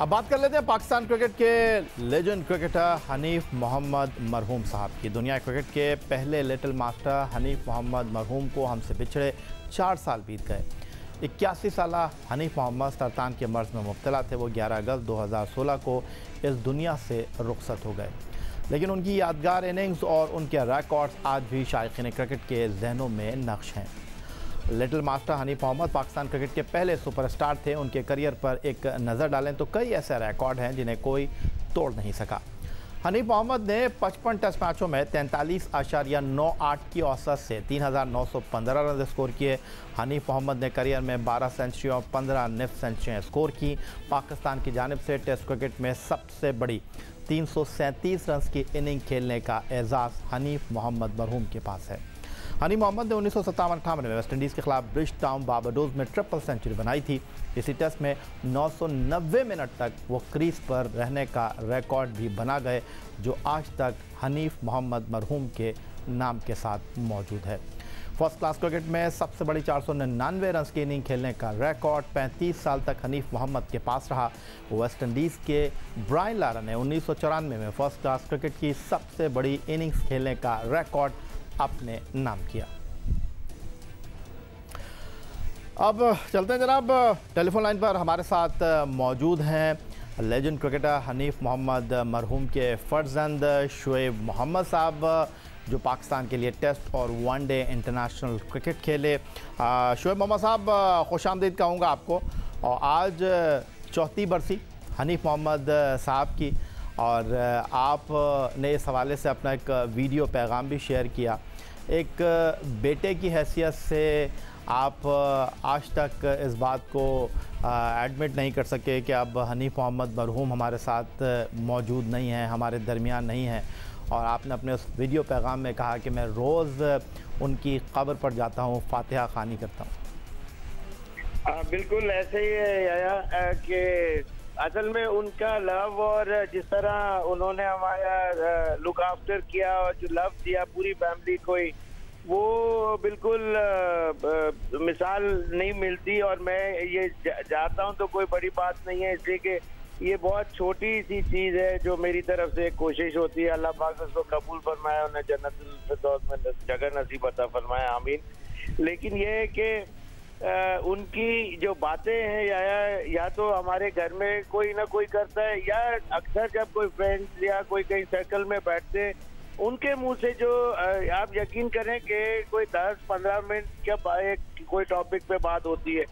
अब बात कर लेते हैं पाकिस्तान क्रिकेट के लेजेंड क्रिकेटर हनीफ मोहम्मद मरहूम साहब की। दुनिया क्रिकेट के पहले लिटिल मास्टर हनीफ मोहम्मद मरहूम को हमसे पिछड़े 4 साल बीत गए। 81 साल हनीफ मोहम्मद सरतान के मर्ज में मुब्तला थे। वो 11 अगस्त 2016 को इस दुनिया से रुखसत हो गए, लेकिन उनकी यादगार इनिंग्स और उनके रिकॉर्ड्स आज भी शायकीन क्रिकेट के जहनों में नक्श हैं। Little master Hanif Mohammad Pakistan cricket के पहले सुपरस्टार थे। उनके करियर पर एक नज़र डालें तो कई ऐसे रिकॉर्ड हैं जिन्हें कोई तोड़ नहीं सका। हनीफ मोहम्मद ने 55 टेस्ट मैचों में 43.98 की औसत से 3,915 रन स्कोर किए। हनीफ मोहम्मद ने करियर में 12 सेंचुरी और 15 निफ सेंचुरियाँ स्कोर की। पाकिस्तान की जानिब से टेस्ट क्रिकेट में सबसे बड़ी 337 रन की इनिंग खेलने का एजाज़ हनीफ मोहम्मद मरहूम के पास है। हनीफ मोहम्मद ने 1957-58 में वेस्टइंडीज़ के खिलाफ ब्रिजटाउन बारबाडोस में 300 सेंचुरी बनाई थी। इसी टेस्ट में 990 मिनट तक वो क्रीज पर रहने का रिकॉर्ड भी बना गए, जो आज तक हनीफ मोहम्मद मरहूम के नाम के साथ मौजूद है। फर्स्ट क्लास क्रिकेट में सबसे बड़ी 499 रन की इनिंग खेलने का रिकॉर्ड 35 साल तक हनीफ मोहम्मद के पास रहा। वेस्टइंडीज़ के ब्रायन लारा ने 1994 में फर्स्ट क्लास क्रिकेट की सबसे बड़ी इनिंग्स खेलने का रिकॉर्ड अपने नाम किया। अब चलते हैं जनाब, टेलीफोन लाइन पर हमारे साथ मौजूद हैं लेजेंड क्रिकेटर हनीफ मोहम्मद मरहूम के फर्जंद शोएब मोहम्मद साहब, जो पाकिस्तान के लिए टेस्ट और वनडे इंटरनेशनल क्रिकेट खेले। शोएब मोहम्मद साहब, खुश आमदीद कहूँगा आपको। और आज 4थी बरसी हनीफ मोहम्मद साहब की, और आपने इस हवाले से अपना एक वीडियो पैगाम भी शेयर किया। एक बेटे की हैसियत से आप आज तक इस बात को एडमिट नहीं कर सके कि अब हनीफ मोहम्मद मरहूम हमारे साथ मौजूद नहीं हैं, हमारे दरमियान नहीं हैं। और आपने अपने उस वीडियो पैगाम में कहा कि मैं रोज़ उनकी कब्र पर जाता हूँ, फातिहा खानी करता हूँ। बिल्कुल ऐसे ही है कि असल में उनका लव और जिस तरह उन्होंने हमारा लुक आफ्टर किया और जो लव दिया पूरी फैमिली को ही, वो बिल्कुल मिसाल नहीं मिलती। और मैं ये जाता हूँ तो कोई बड़ी बात नहीं है, इसलिए कि ये बहुत छोटी सी चीज़ है जो मेरी तरफ से कोशिश होती है। अल्लाह पाक उसको कबूल फरमाया, उन्हें जन्नतुल फिरदौस में जगह नसीब अता फरमाया, आमीन। लेकिन ये है कि उनकी जो बातें हैं या तो हमारे घर में कोई ना कोई करता है, या अक्सर जब कोई फ्रेंड्स या कोई कहीं सर्कल में बैठते हैं उनके मुंह से जो आप यकीन करें कि कोई 10-15 मिनट का एक कोई टॉपिक पे बात होती है,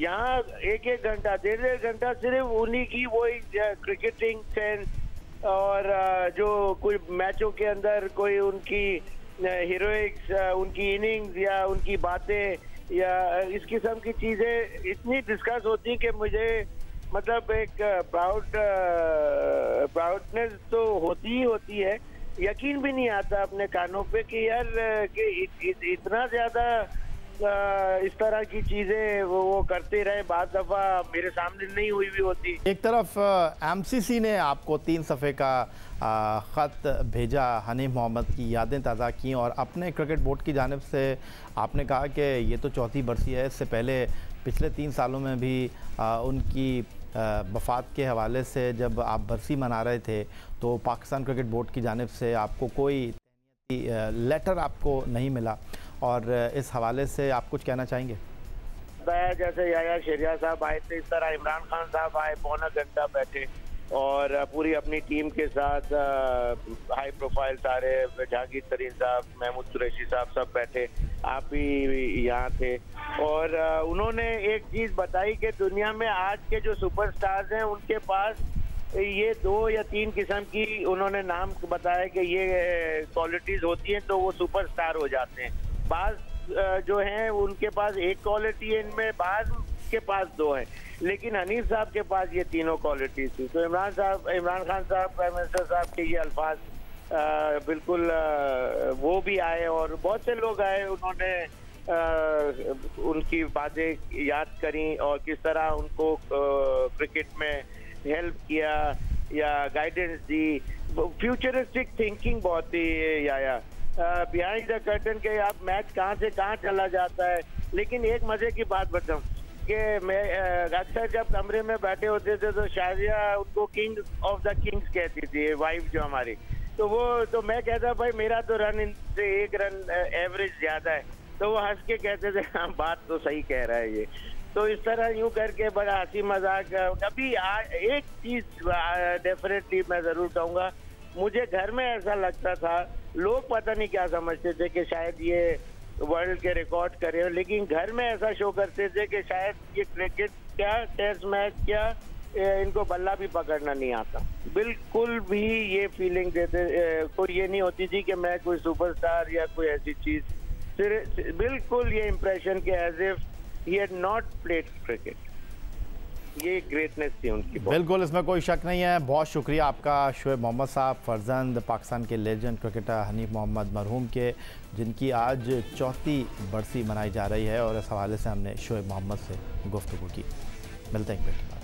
यहाँ 1-1 घंटा 1.5-1.5 घंटा सिर्फ उन्हीं की वही क्रिकेटिंग सेंस और जो कोई मैचों के अंदर कोई उनकी हीरोइक्स, उनकी इनिंग्स या उनकी बातें या इस किस्म की चीज़ें इतनी डिस्कस होती कि मुझे मतलब एक प्राउडनेस तो होती है, यकीन भी नहीं आता अपने कानों पे कि यार कि इतना ज़्यादा इस तरह की चीज़ें वो करते रहे। बात दफ़ा मेरे सामने नहीं हुई भी होती। एक तरफ MCC ने आपको 3 सफ़े का ख़त भेजा, हनीफ मोहम्मद की यादें ताज़ा की, और अपने क्रिकेट बोर्ड की जानिब से आपने कहा कि ये तो 4थी बरसी है, इससे पहले पिछले 3 सालों में भी उनकी वफ़ात के हवाले से जब आप बरसी मना रहे थे तो पाकिस्तान क्रिकेट बोर्ड की जानिब से आपको कोई लेटर आपको नहीं मिला, और इस हवाले से आप कुछ कहना चाहेंगे? बताया जैसे याया शेरिया साहब आए थे, इस तरह इमरान खान साहब आए, 1.25 घंटा बैठे और पूरी अपनी टीम के साथ हाई प्रोफाइल सारे जहांगीर तरीन साहब, महमूद सुरैशी साहब सब बैठे, आप भी यहाँ थे। और उन्होंने एक चीज़ बताई कि दुनिया में आज के जो सुपरस्टार्स हैं उनके पास ये 2 या 3 किस्म की उन्होंने नाम बताया कि ये क्वालिटीज़ होती हैं तो वो सुपरस्टार हो जाते हैं। बाज जो हैं उनके पास एक क्वालिटी है इनमें, बाज के पास 2 हैं, लेकिन हनीफ साहब के पास ये तीनों क्वालिटीज थी। तो इमरान खान साहब प्राइम मिनिस्टर साहब के ये अल्फाज बिल्कुल वो भी आए और बहुत से लोग आए, उन्होंने उनकी बातें याद करी और किस तरह उनको क्रिकेट में हेल्प किया या गाइडेंस दी। फ्यूचरिस्टिक थिंकिंग बहुत ही बिहाइंड द कर्टन के आप मैच कहाँ से कहाँ चला जाता है। लेकिन एक मजे की बात बताऊँ, कि मैं अक्सर जब कमरे में बैठे होते थे तो शाजिया उनको किंग ऑफ द किंग्स कहती थी, वाइफ जो हमारी, तो वो तो मैं कहता भाई मेरा तो रन इनसे एक रन एवरेज ज़्यादा है, तो वो हंस के कहते थे हाँ बात तो सही कह रहा है ये। तो इस तरह यूं करके बड़ा हंसी मजाक। अभी एक चीज़ डेफिनेटली मैं ज़रूर कहूँगा, मुझे घर में ऐसा लगता था लोग पता नहीं क्या समझते थे कि शायद ये वर्ल्ड के रिकॉर्ड करे, लेकिन घर में ऐसा शो करते थे कि शायद ये क्रिकेट क्या टेस्ट मैच क्या इनको बल्ला भी पकड़ना नहीं आता, बिल्कुल भी ये फीलिंग देते कोई ये नहीं होती थी कि मैं कोई सुपरस्टार या कोई ऐसी चीज़, फिर बिल्कुल ये इम्प्रेशन के as if he had not played cricket. ये ग्रेटनेस थी उनकी, बिल्कुल इसमें कोई शक नहीं है। बहुत शुक्रिया आपका शोएब मोहम्मद साहब, फर्जंद पाकिस्तान के लेजेंड क्रिकेटर हनीफ मोहम्मद मरहूम के, जिनकी आज 4वीं बरसी मनाई जा रही है और इस हवाले से हमने शोएब मोहम्मद से गुफ्तगू की। मिलते हैं।